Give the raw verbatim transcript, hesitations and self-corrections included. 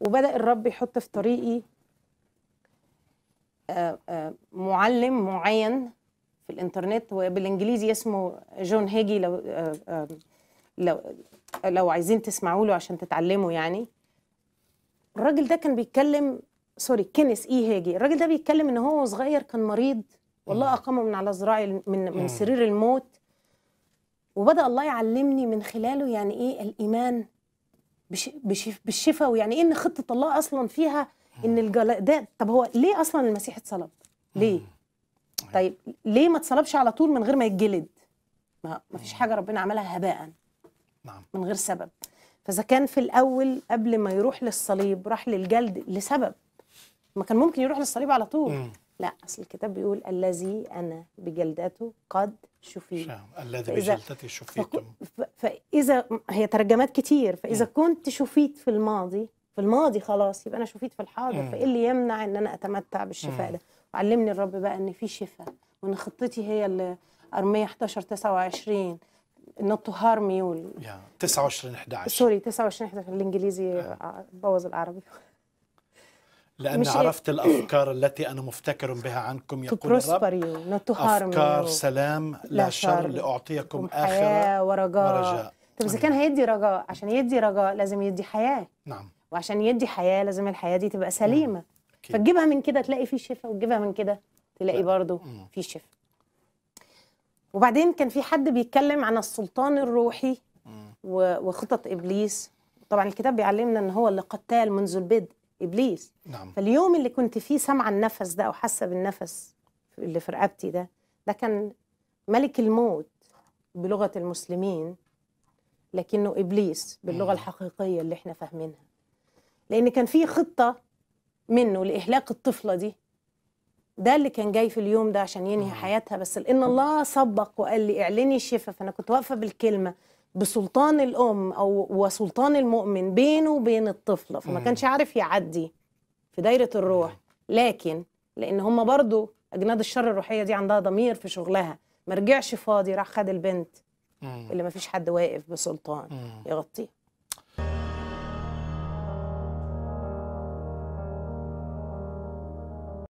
وبدأ الرب يحط في طريقي معلم معين في الانترنت، وبالانجليزي اسمه جون هيجي، لو لو لو عايزين تسمعوا له عشان تتعلموا يعني. الراجل ده كان بيتكلم، سوري، كينيث اي هاجي. الراجل ده بيتكلم ان هو صغير كان مريض، والله اقامه من على ذراعي من من سرير الموت، وبدا الله يعلمني من خلاله يعني ايه الايمان بالشفاء، ويعني ايه ان خطه الله اصلا فيها ان الجلاء ده. طب هو ليه اصلا المسيح اتصلب؟ ليه؟ طيب ليه ما اتصلبش على طول من غير ما يتجلد؟ ما فيش حاجه ربنا عملها هباء، نعم، من غير سبب. فاذا كان في الاول قبل ما يروح للصليب راح للجلد لسبب، ما كان ممكن يروح للصليب على طول. مم. لا، اصل الكتاب بيقول الذي انا بجلدته قد شفيت، الذي بجلدته شفيتم. فاذا هي ترجمات كتير، فاذا مم. كنت شفيت في الماضي، في الماضي خلاص يبقى انا شفيت في الحاضر. مم. فايه اللي يمنع ان انا اتمتع بالشفاء ده؟ وعلمني الرب بقى ان في شفاء، وان خطتي هي اللي ارميه احداشر تسعة وعشرين not to harm you. yeah. تسعة وعشرين أحد عشر، سوري تسعة وعشرين أحد عشر الانجليزي بوظ العربي. لأن عرفت إيه؟ الأفكار التي أنا مفتكر بها عنكم يقول الرب، أفكار سلام لا شر لأعطيكم آخرة ورجاء. طب إذا كان هيدي رجاء، عشان يدي رجاء لازم يدي حياة، نعم، وعشان يدي حياة لازم الحياة دي تبقى سليمة. فتجيبها من كده تلاقي فيه شفاء، وتجيبها من كده تلاقي برضه فيه شفاء. وبعدين كان في حد بيتكلم عن السلطان الروحي وخطط إبليس. طبعا الكتاب بيعلمنا أن هو اللي قتال منذ البدء إبليس، نعم. فاليوم اللي كنت فيه سامعة النفس ده أو حاسة بالنفس اللي في رقبتي ده، ده كان ملك الموت بلغة المسلمين، لكنه إبليس باللغة مم. الحقيقية اللي احنا فاهمينها، لأن كان فيه خطة منه لإهلاك الطفلة دي. ده اللي كان جاي في اليوم ده عشان ينهي حياتها، بس لأن الله سبق وقال لي اعلني الشفاء، فأنا كنت واقفة بالكلمة بسلطان الأم أو وسلطان المؤمن بينه وبين الطفلة، فما كانش عارف يعدي في دايرة الروح. لكن لأن هم برضو أجناد الشر الروحية دي عندها ضمير في شغلها، ما رجعش فاضي، راح خد البنت اللي ما فيش حد واقف بسلطان يغطيها.